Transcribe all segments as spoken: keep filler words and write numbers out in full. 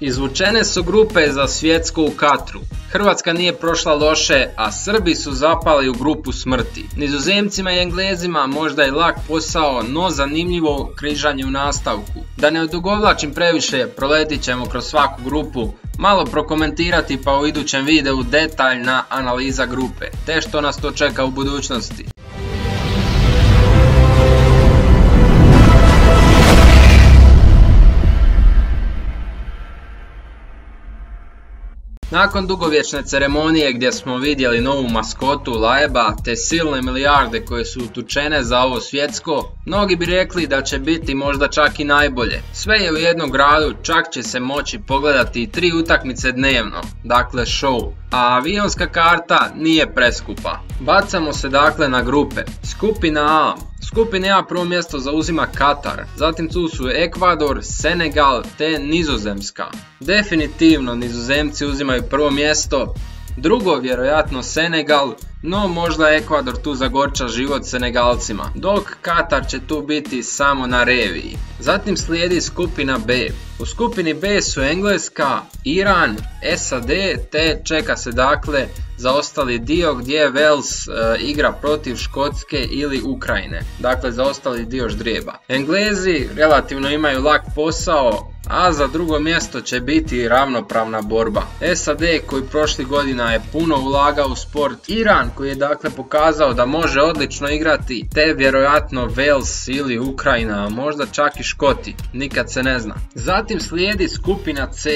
Izvučene su grupe za svjetsko u Katru. Hrvatska nije prošla loše, a Srbi su zapali u grupu smrti. Nizozemcima i Englezima možda je lak posao, no zanimljivo križanje u nastavku. Da ne odugovlačim previše, proletit ćemo kroz svaku grupu, malo prokomentirati pa u idućem videu detaljna analiza grupe, te što nas to čeka u budućnosti. Nakon dugovječne ceremonije gdje smo vidjeli novu maskotu Lajeba te silne milijarde koje su utučene za ovo svjetsko, mnogi bi rekli da će biti možda čak i najbolje. Sve je u jednom gradu, čak će se moći pogledati tri utakmice dnevno, dakle show, a avionska karta nije preskupa. Bacamo se dakle na grupe. Skupina A. Skupini A prvo mjesto zauzima Katar, zatim tu su Ekvador, Senegal te Nizozemska. Definitivno Nizozemci uzimaju prvo mjesto, drugo vjerojatno Senegal, no možda Ekvador tu zagorča život Senegalcima, dok Katar će tu biti samo na reviji. Zatim slijedi skupina B. U skupini B su Engleska, Iran, S A D te čeka se dakle za ostali dio gdje Wales e, igra protiv Škotske ili Ukrajine, dakle za ostali dio ždrijeba. Englezi relativno imaju lak posao, a za drugo mjesto će biti ravnopravna borba. S A D koji prošli godina je puno ulagao u sport, Iran koji je dakle pokazao da može odlično igrati, te vjerojatno Wales ili Ukrajina, a možda čak i Škoti, nikad se ne zna. Zatim slijedi skupina C.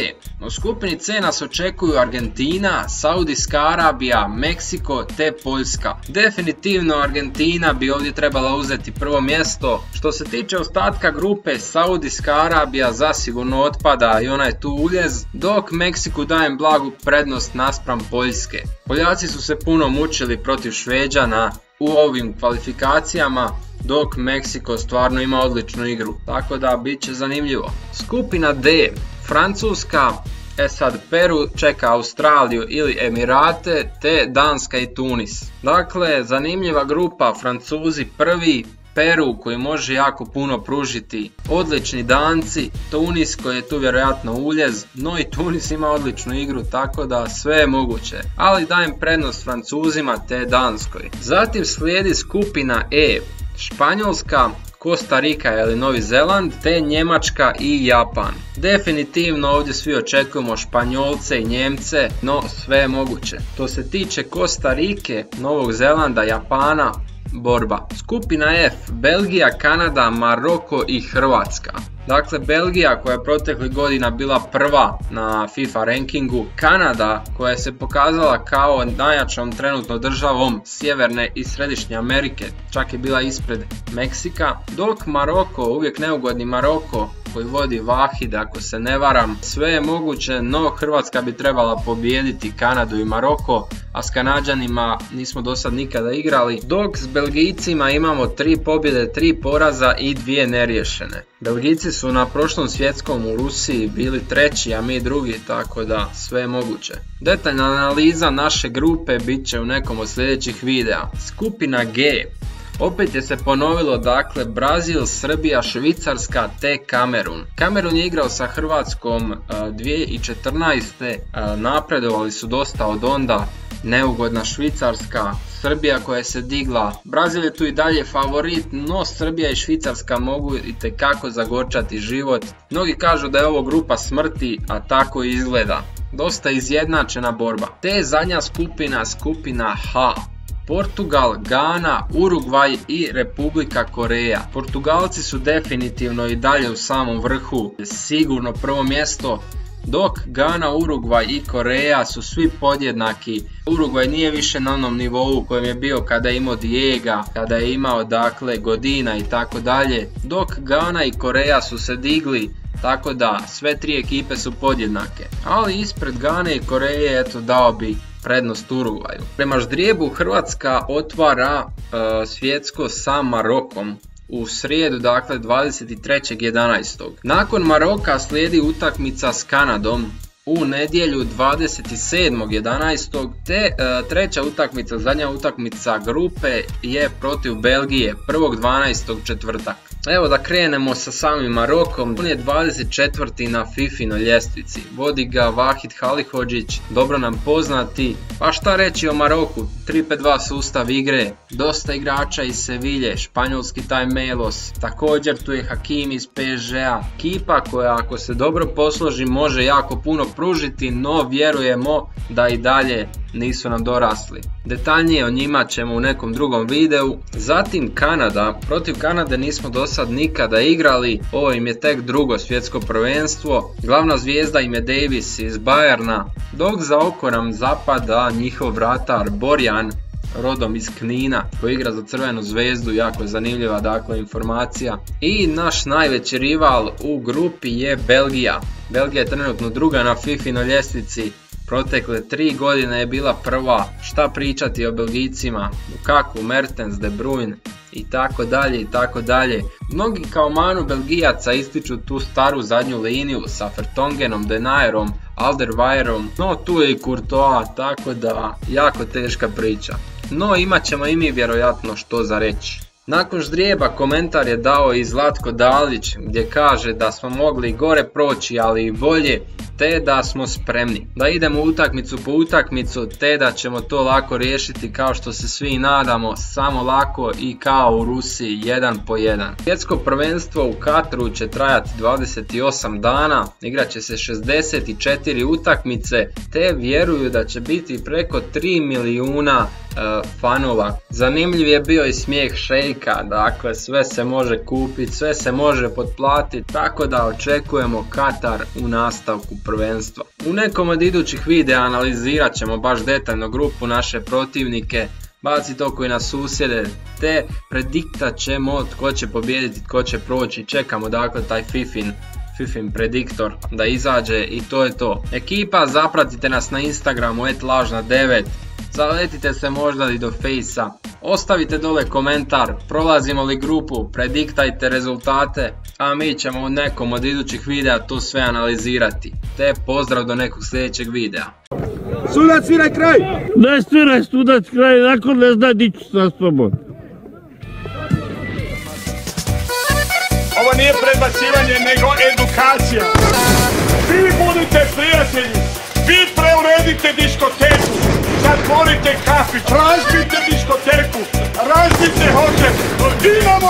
U skupini C nas očekuju Argentina, Saudijska Arabija, Meksiko te Poljska. Definitivno Argentina bi ovdje trebala uzeti prvo mjesto. Što se tiče ostatka grupe, Saudijska Arabija zasigurno otpada i ona je tu uljez, dok Meksiku dajem blagu prednost naspram Poljske. Poljaci su se puno mučili protiv Šveđana u ovim kvalifikacijama, dok Meksiko stvarno ima odličnu igru, tako da bit će zanimljivo. Skupina D. Francuska, e sad Peru čeka Australiju ili Emirate te Danska i Tunis. Dakle, zanimljiva grupa, Francuzi prvi, Peru koji može jako puno pružiti, odlični Danci, Tunis koji je tu vjerojatno uljez, no i Tunis ima odličnu igru, tako da sve je moguće, ali dajem prednost Francuzima te Danskoj. Zatim slijedi skupina E. Španjolska, Kosta Rika ili Novi Zeland te Njemačka i Japan. Definitivno ovdje svi očekujemo Španjolce i Njemce, no sve je moguće. To se tiče Kosta Rike, Novog Zelanda, Japana, borba. Skupina F. Belgija, Kanada, Maroko i Hrvatska. Dakle, Belgija koja je proteklih godina bila prva na FIFA rankingu, Kanada koja je se pokazala kao najjačom trenutno državom Sjeverne i Središnje Amerike, čak je bila ispred Meksika, dok Maroko, uvijek neugodni Maroko koji vodi Vahid, ako se ne varam, sve je moguće, no Hrvatska bi trebala pobijediti Kanadu i Maroko, a s Kanađanima nismo do sad nikada igrali, dok s Belgijcima imamo tri pobjede, tri poraza i dvije neriješene. Belgijci su na prošlom svjetskom u Rusiji bili treći, a mi drugi, tako da sve je moguće. Detaljna analiza naše grupe bit će u nekom od sljedećih videa. Skupina G. Opet je se ponovilo, dakle, Brazil, Srbija, Švicarska te Kamerun. Kamerun je igrao sa Hrvatskom dvije tisuće četrnaeste. Napredovali su dosta od onda. Neugodna Švicarska, Srbija koja se digla. Brazil je tu i dalje favorit, no Srbija i Švicarska mogu itekako zagorčati život. Mnogi kažu da je ovo grupa smrti, a tako i izgleda. Dosta izjednačena borba. Te je zadnja skupina, skupina H. Portugal, Gana, Urugvaj i Republika Koreja. Portugalci su definitivno i dalje u samom vrhu, sigurno prvo mjesto, dok Gana, Urugvaj i Koreja su svi podjednaki. Urugvaj nije više na onom nivou kojem je bio kada je imao Dijega, kada je imao dakle Godina i tako dalje, dok Gana i Koreja su se digli, tako da sve tri ekipe su podjednake. Ali ispred Gane i Koreje, eto, dao bi prednost Urugvaju. Prema ždrijebu Hrvatska otvara e, svjetsko sa Marokom u srijedu, dakle dvadeset trećeg jedanaestog Nakon Maroka slijedi utakmica s Kanadom u nedjelju dvadeset sedmog jedanaestog te e, treća utakmica, zadnja utakmica grupe je protiv Belgije prvog dvanaestog četvrtak. Evo da krenemo sa samim Marokom, on je dvadeset četvrti na Fifino ljestvici, vodi ga Vahid Halihodžić, dobro nam poznati. Pa šta reći o Maroku, tri pet dva sustav igre, dosta igrača iz Sevilje, španjolski taj Melos, također tu je Hakim iz P S G-a, ekipa koja ako se dobro posloži može jako puno pružiti, no vjerujemo da i dalje nisu nam dorasli. Detaljnije o njima ćemo u nekom drugom videu. Zatim Kanada, protiv Kanade nismo do sad nikada igrali, ovo im je tek drugo svjetsko prvenstvo, glavna zvijezda im je Davis iz Bayerna, dok za oko nam zapada njihov vratar Borjan, rodom iz Knina, koji igra za Crvenu zvezdu, jako zanimljiva dakle informacija. I naš najveći rival u grupi je Belgija. Belgija je trenutno druga na Fifino ljestvici, protekle tri godine je bila prva. Šta pričati o Belgijcima, Lukaku, Mertens, De Bruijn i tako dalje i tako dalje. Mnogi kao manu Belgijaca ističu tu staru zadnju liniju sa Fertongenom, Denairom, Alderweyrom, no tu je i Courtois, tako da jako teška priča. No imat ćemo i mi vjerojatno što za reći. Nakon ždrijeba komentar je dao i Zlatko Dalić gdje kaže da smo mogli gore proći ali i bolje, te da smo spremni, da idemo utakmicu po utakmicu, te da ćemo to lako riješiti kao što se svi nadamo, samo lako i kao u Rusiji, jedan po jedan. Svjetsko prvenstvo u Kataru će trajati dvadeset osam dana, igrat će se šezdeset četiri utakmice, te vjeruju da će biti preko tri milijuna e, fanova. Zanimljiv je bio i smijeh šejka, dakle sve se može kupiti, sve se može potplatiti, tako da očekujemo Katar u nastavku prvenstva. U nekom od idućih videa analizirat ćemo baš detaljno grupu, naše protivnike, bacit oko i na susjede, te prediktat ćemo tko će pobijediti, tko će proći. Čekamo dakle taj Fifin Fifin prediktor da izađe i to je to. Ekipa, zapratite nas na Instagramu et lažna devet, zaletite se možda i do fejsa, ostavite dole komentar, prolazimo li grupu, prediktajte rezultate, a mi ćemo u nekom od idućih videa to sve analizirati. Te pozdrav do nekog sljedećeg videa. Sudac, sviraj kraj! Ne sviraj sudac kraj, nakon ne zna di ću sa sobom. Ovo nije prebacivanje, nego edukacija. Vi budite prijatelji, vi preuredite diskoteku. Zatvorite kafić, razbite diskoteku, razbite hotel, ima